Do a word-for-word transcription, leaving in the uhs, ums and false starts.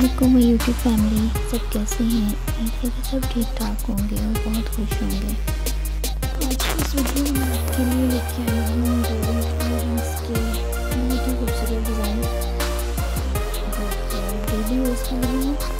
वालेकुम YouTube family, सब कैसे हैं? मेरे सब ठीक ठाक होंगे और बहुत खुश होंगे। आज इस वीडियो में आपके लिए लेके आई हूँ के बहुत ही खूबसूरत डिज़ाइन, डेली यूज़ के लिए